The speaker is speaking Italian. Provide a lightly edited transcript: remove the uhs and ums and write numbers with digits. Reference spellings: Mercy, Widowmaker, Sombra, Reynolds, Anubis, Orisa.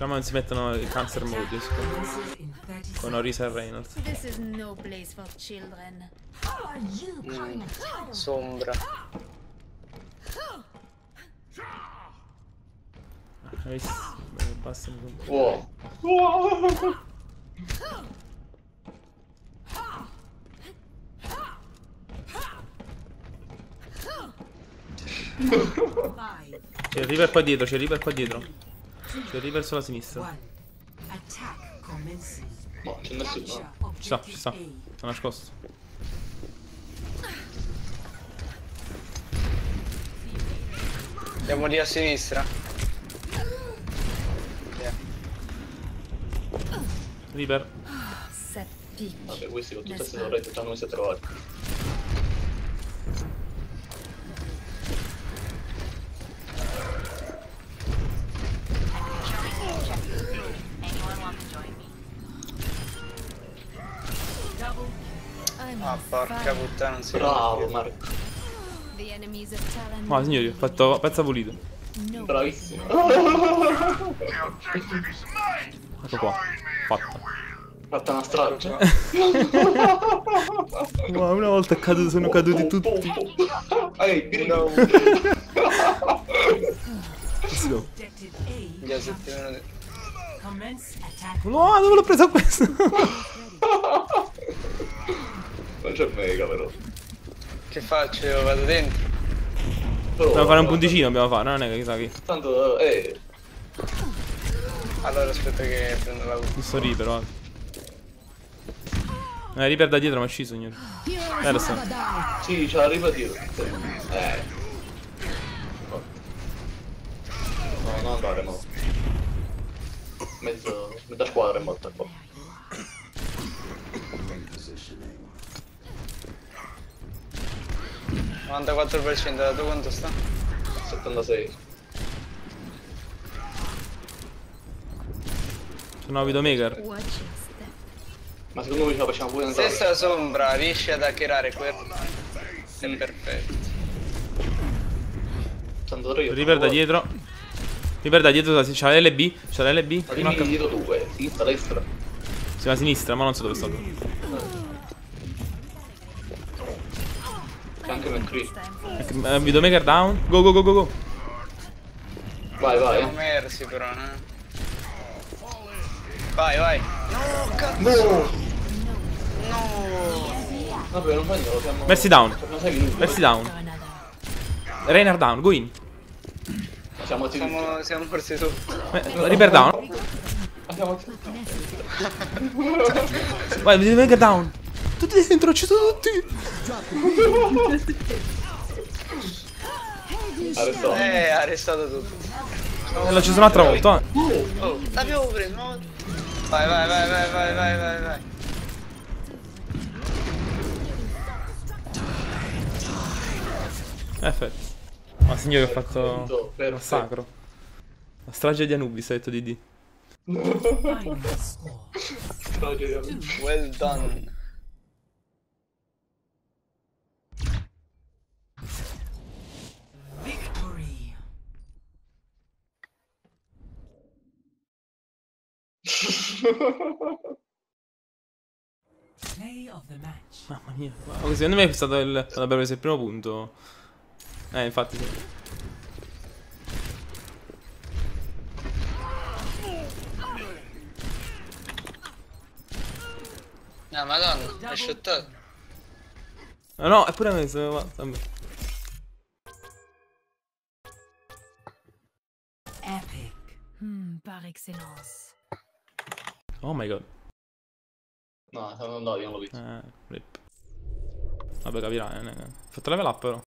Speriamo non si mettono il cancer mode con Orisa e Reynolds. Sombra. Basta un po'. Wow. C'è il river qua dietro, c'è il river qua dietro. C'è il river sulla sinistra. Boh, c'è nessuno. Ci sta, ci sta. Sta nascosto. Andiamo lì a sinistra. Yeah. River. Vabbè, questi con tutta questa torretta tanto non si è trovato. Ah, porca puttana, non si bravo Marco. Ma signori, ho fatto pezza pulita. Bravissimo. Ecco qua, fatta. Fatta una strage. Ma una volta caduto, sono caduti tutti. Ehi, no. No, dove l'ho preso questo? Non c'è mega però. Che faccio? Vado dentro. Dobbiamo fare un punticino, dobbiamo fare, non è che chissà chi. Tanto allora aspetta che prendo la ultima. Questo Reaper, va. Reaper da dietro mi ha sciso, signore. Lo so. Sì, c'è la Reaper dietro. No, non andare, no. Mezza squadra è morta qua. Positioning. 94%, da tu quanto sta? 76. Sono Widowmaker. Ma secondo me ce la facciamo pure andare. Se sta Sombra riesce ad hackerare quel è perfetto. River da dietro. River da dietro, c'è l'LB. C'è l'LB. Ma dietro due, sinistra, destra. Sì, ma sinistra, ma non so dove sto. Anche Mercy. Widowmaker down. Go go go go go. Vai vai. Siamo Mercy però, no? Vai vai. No cazzo. No. Vabbè non voglio. Mercy down. Mercy down. Reynard down. Go in. Siamo forse sotto. Reaper down. Vai Widowmaker down. Tutti dentro, ci sono tutti! Arrestato. Arrestato tutto. L'ho ucciso un'altra volta. Oh, l'abbiamo preso. Vai, vai, vai, vai, vai, vai, vai, vai. Perfetto. Ma signore ho fatto un massacro. La strage di Anubis, ha detto DD. Strage di Anubis. Well done. Mamma mia, wow. Secondo me è stato l'abbiamo preso il primo punto. Infatti sì. No, madonna, è shottato. No, è pure messo, ma vabbè. Epic par excellence. Oh my god. No, non l'ho visto. Rip. Vabbè, capirai. Ho fatto level up però.